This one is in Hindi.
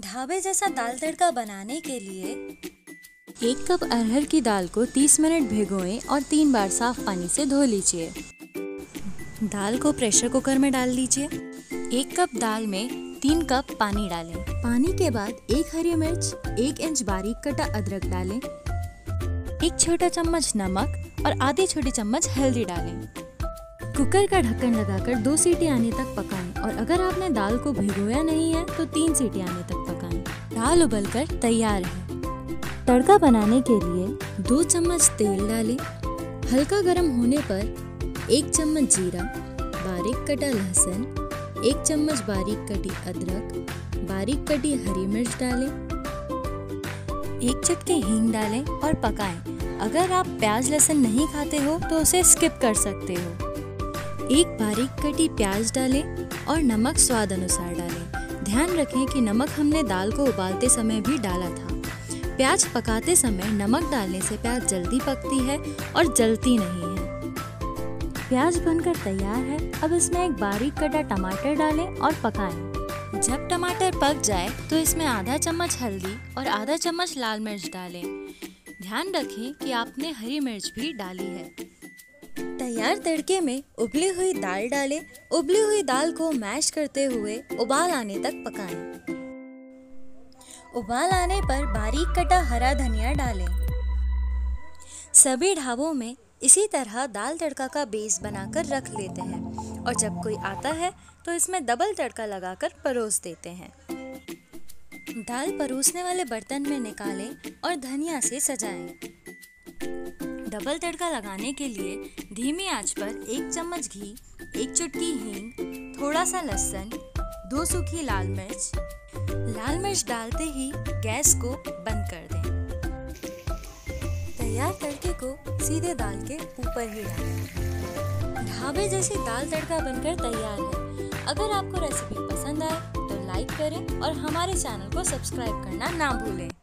ढाबे जैसा दाल तड़का बनाने के लिए 1 कप अरहर की दाल को 30 मिनट भिगोएं और 3 बार साफ पानी से धो लीजिए। दाल को प्रेशर कुकर में डाल दीजिए। 1 कप दाल में 3 कप पानी डालें। पानी के बाद 1 हरी मिर्च, 1 इंच बारीक कटा अदरक डालें, 1 छोटा चम्मच नमक और आधी छोटी चम्मच हल्दी डालें। कुकर का ढक्कन लगाकर 2 सीटी आने तक पकाएं और अगर आपने दाल को भिगोया नहीं है तो 3 सीटी आने तक पकाएं। दाल उबलकर तैयार है। तड़का बनाने के लिए 2 चम्मच तेल डालें। हल्का गर्म होने पर 1 चम्मच जीरा, बारीक कटा लहसुन, 1 चम्मच बारीक कटी अदरक, बारीक कटी हरी मिर्च डालें, 1 चटकी हींग डालें और पकाएं। अगर आप प्याज लहसुन नहीं खाते हो तो उसे स्किप कर सकते हो। 1 बारीक कटी प्याज डालें और नमक स्वाद अनुसार डालें। ध्यान रखें कि नमक हमने दाल को उबालते समय भी डाला था। प्याज पकाते समय नमक डालने से प्याज जल्दी पकती है और जलती नहीं है। प्याज बनकर तैयार है। अब इसमें 1 बारीक कटा टमाटर डालें और पकाएं। जब टमाटर पक जाए तो इसमें आधा चम्मच हल्दी और आधा चम्मच लाल मिर्च डालें। ध्यान रखें कि आपने हरी मिर्च भी डाली है। तैयार तड़के में उबली हुई दाल डालें। उबली हुई दाल को मैश करते हुए उबाल आने तक पकाएं। उबाल आने पर बारीक कटा हरा धनिया डालें। सभी ढाबों में इसी तरह दाल तड़का का बेस बनाकर रख लेते हैं और जब कोई आता है तो इसमें डबल तड़का लगाकर परोस देते हैं। दाल परोसने वाले बर्तन में निकालें और धनिया से सजाएं। डबल तड़का लगाने के लिए धीमी आंच पर 1 चम्मच घी, 1 चुटकी हींग, थोड़ा सा लहसुन, 2 सूखी लाल मिर्च डालते ही गैस को बंद कर दें। तैयार तड़के को सीधे दाल के ऊपर ही डालें। ढाबे जैसी दाल तड़का बनकर तैयार है। अगर आपको रेसिपी पसंद आए तो लाइक करें और हमारे चैनल को सब्सक्राइब करना ना भूलें।